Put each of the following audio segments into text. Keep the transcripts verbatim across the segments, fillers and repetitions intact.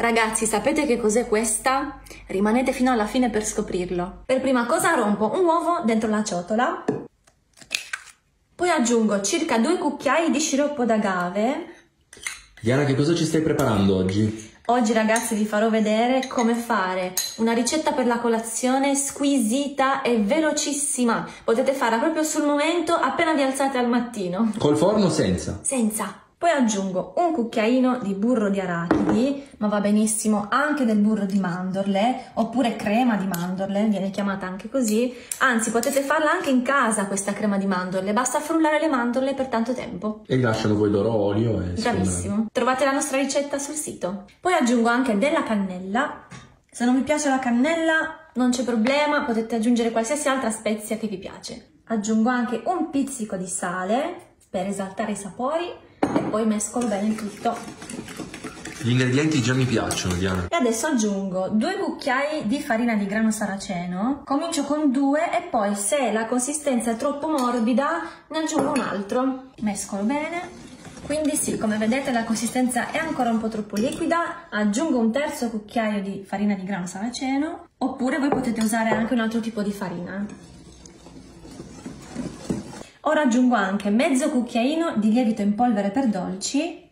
Ragazzi, sapete che cos'è questa? Rimanete fino alla fine per scoprirlo. Per prima cosa rompo un uovo dentro la ciotola, poi aggiungo circa due cucchiai di sciroppo d'agave. Diana, che cosa ci stai preparando oggi? Oggi ragazzi vi farò vedere come fare una ricetta per la colazione squisita e velocissima. Potete farla proprio sul momento appena vi alzate al mattino. Col forno o senza? Senza. Poi aggiungo un cucchiaino di burro di arachidi, ma va benissimo anche del burro di mandorle, oppure crema di mandorle, viene chiamata anche così. Anzi, potete farla anche in casa questa crema di mandorle, basta frullare le mandorle per tanto tempo. E lasciano poi il loro olio e... Bravissimo. Trovate la nostra ricetta sul sito. Poi aggiungo anche della cannella. Se non vi piace la cannella, non c'è problema, potete aggiungere qualsiasi altra spezia che vi piace. Aggiungo anche un pizzico di sale per esaltare i sapori. E poi mescolo bene il tutto. Gli ingredienti già mi piacciono, Diana. E adesso aggiungo due cucchiai di farina di grano saraceno. Comincio con due e poi, se la consistenza è troppo morbida, ne aggiungo un altro. Mescolo bene. Quindi sì, come vedete la consistenza è ancora un po' troppo liquida. Aggiungo un terzo cucchiaio di farina di grano saraceno. Oppure voi potete usare anche un altro tipo di farina. Ora aggiungo anche mezzo cucchiaino di lievito in polvere per dolci.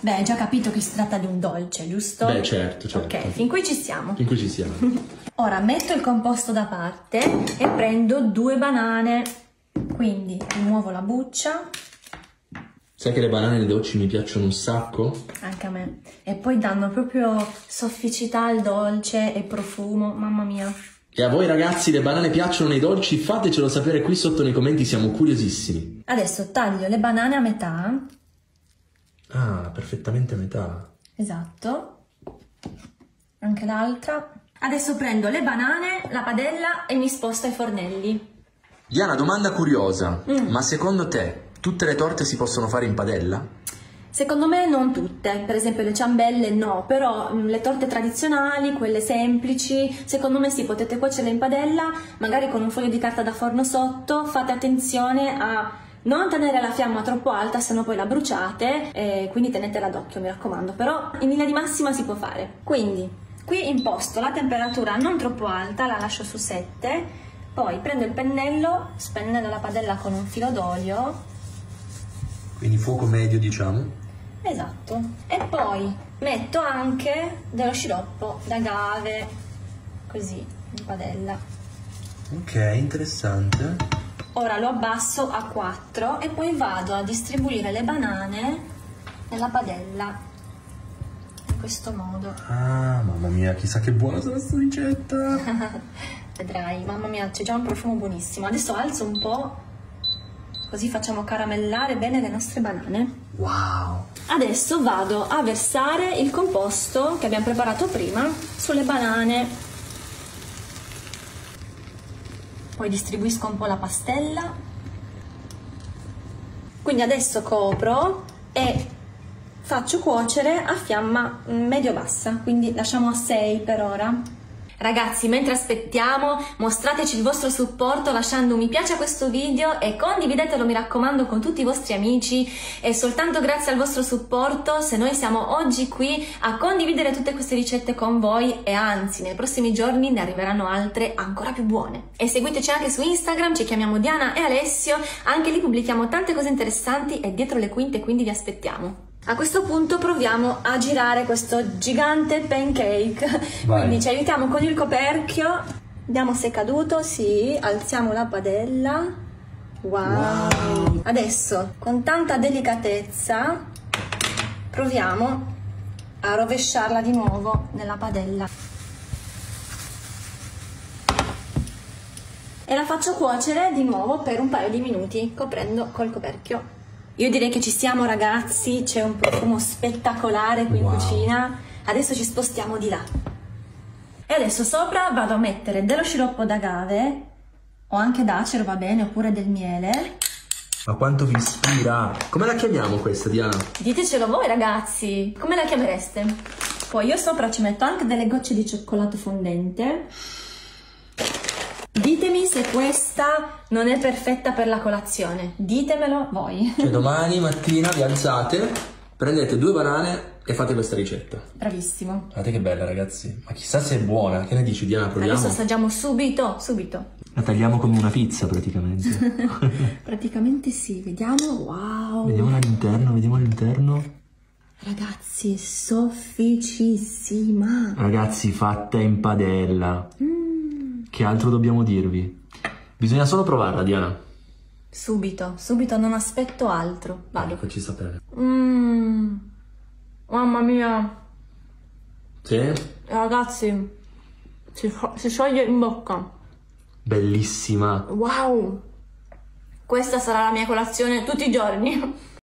Beh, hai già capito che si tratta di un dolce, giusto? Beh, certo, certo. Ok, fin qui ci siamo. Fin qui ci siamo. Ora metto il composto da parte e prendo due banane. Quindi rimuovo la buccia. Sai che le banane dolci mi piacciono un sacco? Anche a me. E poi danno proprio sofficità al dolce e profumo, mamma mia. E a voi ragazzi le banane piacciono nei dolci? Fatecelo sapere qui sotto nei commenti, siamo curiosissimi. Adesso taglio le banane a metà. Ah, perfettamente a metà. Esatto. Anche l'altra. Adesso prendo le banane, la padella e mi sposto ai fornelli. Diana, domanda curiosa. Mm. Ma secondo te tutte le torte si possono fare in padella? Secondo me non tutte, per esempio le ciambelle no, però le torte tradizionali, quelle semplici, secondo me sì, potete cuocerle in padella, magari con un foglio di carta da forno sotto. Fate attenzione a non tenere la fiamma troppo alta, sennò poi la bruciate, e quindi tenetela d'occhio, mi raccomando, però in linea di massima si può fare. Quindi, qui imposto la temperatura non troppo alta, la lascio su sette, poi prendo il pennello, spennello la padella con un filo d'olio. Quindi fuoco medio, diciamo. Esatto. E poi metto anche dello sciroppo d'agave, così, in padella. Ok, interessante. Ora lo abbasso a quattro e poi vado a distribuire le banane nella padella, in questo modo. Ah, mamma mia, chissà che buona sarà questa ricetta! Vedrai, mamma mia, c'è già un profumo buonissimo. Adesso alzo un po', così facciamo caramellare bene le nostre banane. Wow! Adesso vado a versare il composto che abbiamo preparato prima sulle banane. Poi distribuisco un po' la pastella. Quindi adesso copro e faccio cuocere a fiamma medio-bassa, quindi lasciamo a sei per ora. Ragazzi, mentre aspettiamo, mostrateci il vostro supporto lasciando un mi piace a questo video e condividetelo, mi raccomando, con tutti i vostri amici. E soltanto grazie al vostro supporto, se noi siamo oggi qui a condividere tutte queste ricette con voi, e anzi, nei prossimi giorni ne arriveranno altre ancora più buone. E seguiteci anche su Instagram, ci chiamiamo Diana e Alessio, anche lì pubblichiamo tante cose interessanti e dietro le quinte, quindi vi aspettiamo. A questo punto proviamo a girare questo gigante pancake. Vai. Quindi ci aiutiamo con il coperchio. Vediamo se è caduto. Sì, alziamo la padella. Wow. Wow. Adesso con tanta delicatezza proviamo a rovesciarla di nuovo nella padella e la faccio cuocere di nuovo per un paio di minuti, coprendo col coperchio. Io direi che ci siamo ragazzi, c'è un profumo spettacolare qui in wow. cucina. Adesso ci spostiamo di là. E adesso sopra vado a mettere dello sciroppo d'agave, o anche d'acero va bene, oppure del miele. Ma quanto vi ispira! Come la chiamiamo questa, Diana? Ditecelo voi ragazzi, come la chiamereste? Poi io sopra ci metto anche delle gocce di cioccolato fondente. Ditemi se questa non è perfetta per la colazione, ditemelo voi. Cioè domani mattina vi alzate, prendete due banane e fate questa ricetta. Bravissimo. Guardate che bella, ragazzi. Ma chissà se è buona. Che ne dici, Diana? Proviamo. Adesso assaggiamo subito, subito. La tagliamo come una pizza, praticamente. Praticamente sì. Vediamo, wow. Vediamo all'interno, vediamo all'interno. Ragazzi, sofficissima. Ragazzi, fatta in padella. Mm. Che altro dobbiamo dirvi? Bisogna solo provarla, Diana. Subito, subito, non aspetto altro. Vado. Facci sapere. Mm. Mamma mia. Sì? Ragazzi, si, si scioglie in bocca. Bellissima. Wow. Questa sarà la mia colazione tutti i giorni.